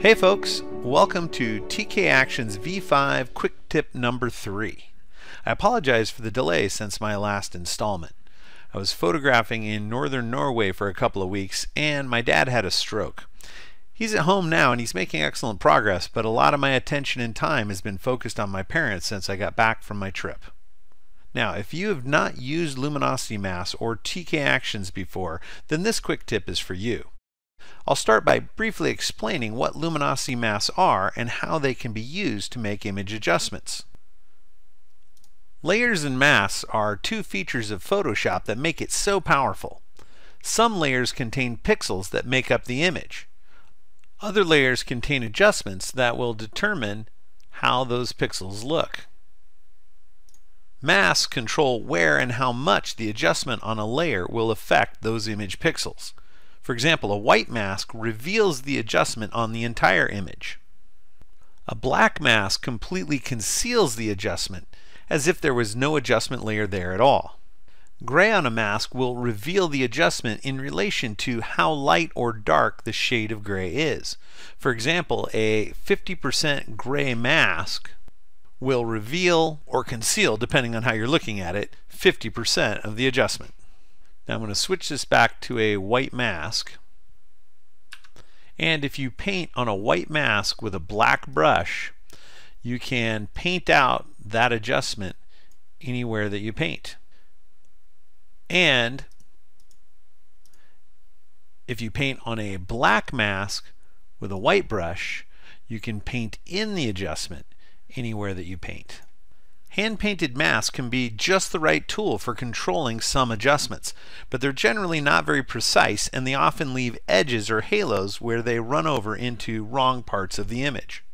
Hey folks, welcome to TK Actions V5 Quick Tip number 3. I apologize for the delay since my last installment. I was photographing in northern Norway for a couple of weeks and my dad had a stroke. He's at home now and he's making excellent progress, but a lot of my attention and time has been focused on my parents since I got back from my trip. Now, if you have not used Luminosity Masks or TK Actions before, then this quick tip is for you. I'll start by briefly explaining what luminosity masks are and how they can be used to make image adjustments. Layers and masks are two features of Photoshop that make it so powerful. Some layers contain pixels that make up the image. Other layers contain adjustments that will determine how those pixels look. Masks control where and how much the adjustment on a layer will affect those image pixels. For example, a white mask reveals the adjustment on the entire image. A black mask completely conceals the adjustment, as if there was no adjustment layer there at all. Gray on a mask will reveal the adjustment in relation to how light or dark the shade of gray is. For example, a 50% gray mask will reveal or conceal, depending on how you're looking at it, 50% of the adjustment. Now I'm going to switch this back to a white mask, and if you paint on a white mask with a black brush, you can paint out that adjustment anywhere that you paint. And if you paint on a black mask with a white brush, you can paint in the adjustment anywhere that you paint. Hand-painted masks can be just the right tool for controlling some adjustments, but they're generally not very precise and they often leave edges or halos where they run over into wrong parts of the image.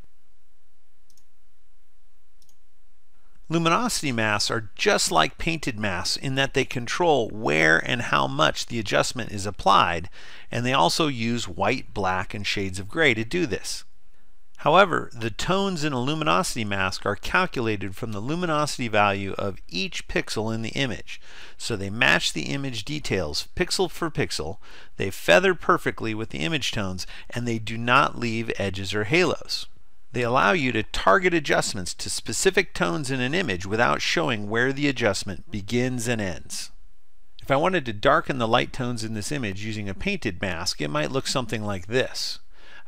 Luminosity masks are just like painted masks in that they control where and how much the adjustment is applied, and they also use white, black, and shades of gray to do this. However, the tones in a luminosity mask are calculated from the luminosity value of each pixel in the image, so they match the image details pixel for pixel, they feather perfectly with the image tones, and they do not leave edges or halos. They allow you to target adjustments to specific tones in an image without showing where the adjustment begins and ends. If I wanted to darken the light tones in this image using a painted mask, it might look something like this.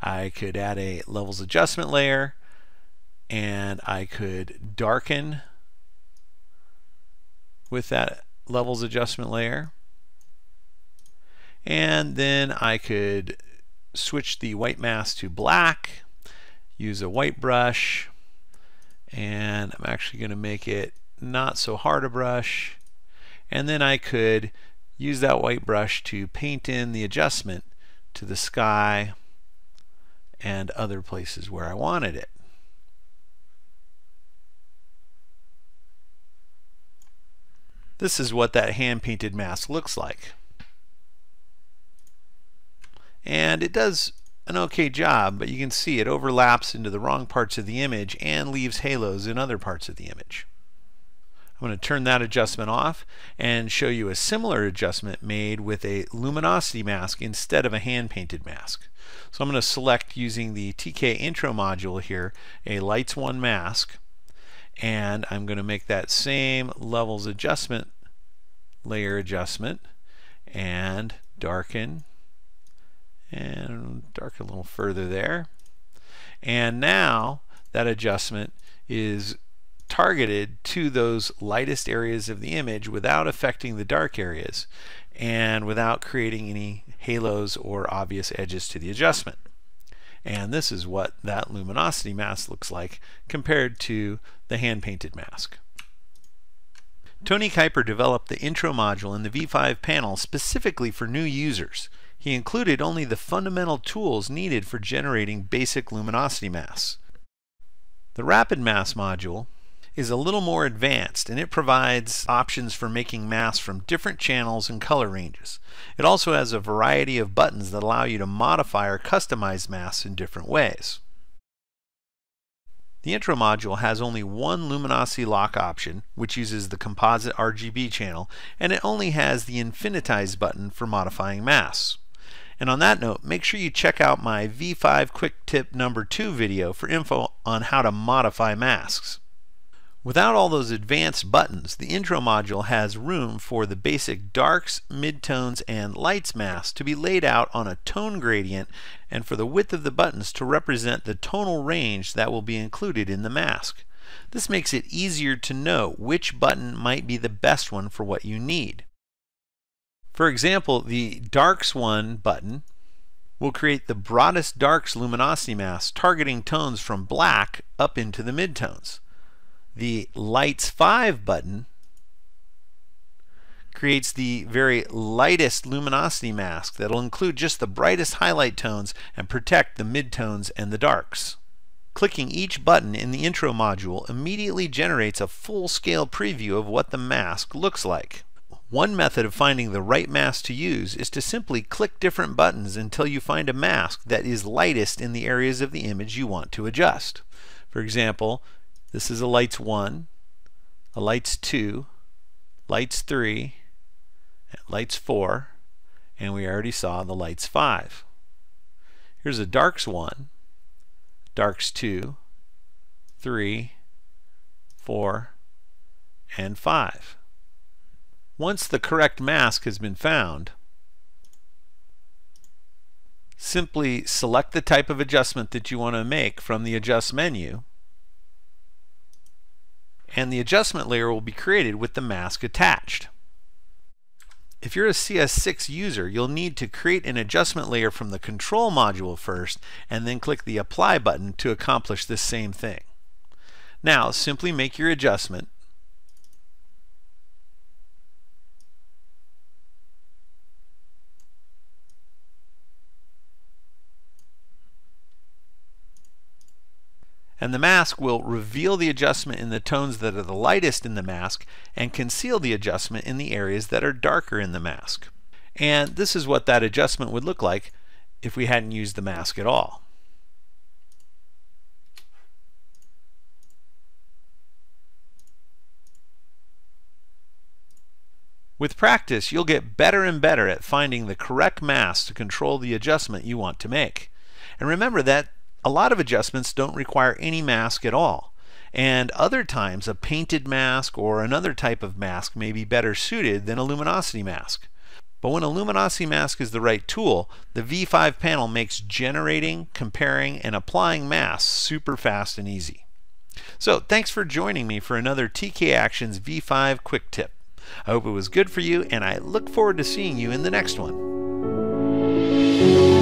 I could add a levels adjustment layer and I could darken with that levels adjustment layer, and then I could switch the white mask to black, use a white brush, and I'm actually going to make it not so hard a brush, and then I could use that white brush to paint in the adjustment to the sky and other places where I wanted it. This is what that hand-painted mask looks like. And it does an okay job, but you can see it overlaps into the wrong parts of the image and leaves halos in other parts of the image. I'm going to turn that adjustment off and show you a similar adjustment made with a luminosity mask instead of a hand-painted mask. So I'm going to select, using the TK intro module here, a Lights 1 mask, and I'm going to make that same levels adjustment layer adjustment and darken, and darken a little further there. And now that adjustment is targeted to those lightest areas of the image without affecting the dark areas and without creating any halos or obvious edges to the adjustment. And this is what that luminosity mask looks like compared to the hand-painted mask. Tony Kuyper developed the intro module in the V5 panel specifically for new users. He included only the fundamental tools needed for generating basic luminosity masks. The Rapid Mask module is a little more advanced, and it provides options for making masks from different channels and color ranges. It also has a variety of buttons that allow you to modify or customize masks in different ways. The intro module has only one luminosity lock option, which uses the composite RGB channel, and it only has the infinitize button for modifying masks. And on that note, make sure you check out my V5 Quick Tip number 2 video for info on how to modify masks. Without all those advanced buttons, the intro module has room for the basic darks, midtones, and lights masks to be laid out on a tone gradient and for the width of the buttons to represent the tonal range that will be included in the mask. This makes it easier to know which button might be the best one for what you need. For example, the Darks 1 button will create the broadest darks luminosity mask, targeting tones from black up into the midtones. The Lights 5 button creates the very lightest luminosity mask that will include just the brightest highlight tones and protect the midtones and the darks. Clicking each button in the intro module immediately generates a full-scale preview of what the mask looks like. One method of finding the right mask to use is to simply click different buttons until you find a mask that is lightest in the areas of the image you want to adjust. For example, this is a Lights 1, a Lights 2, Lights 3, Lights 4, and we already saw the Lights 5. Here's a Darks 1. Darks 2, 3, 4, and 5. Once the correct mask has been found, simply select the type of adjustment that you want to make from the Adjust menu, and the adjustment layer will be created with the mask attached. If you're a CS6 user, you'll need to create an adjustment layer from the control module first and then click the Apply button to accomplish this same thing. Now simply make your adjustment and the mask will reveal the adjustment in the tones that are the lightest in the mask and conceal the adjustment in the areas that are darker in the mask. And this is what that adjustment would look like if we hadn't used the mask at all. With practice, you'll get better and better at finding the correct mask to control the adjustment you want to make. And remember that a lot of adjustments don't require any mask at all, and other times a painted mask or another type of mask may be better suited than a luminosity mask. But when a luminosity mask is the right tool, the V5 panel makes generating, comparing, and applying masks super fast and easy. So thanks for joining me for another TK Actions V5 Quick Tip. I hope it was good for you, and I look forward to seeing you in the next one.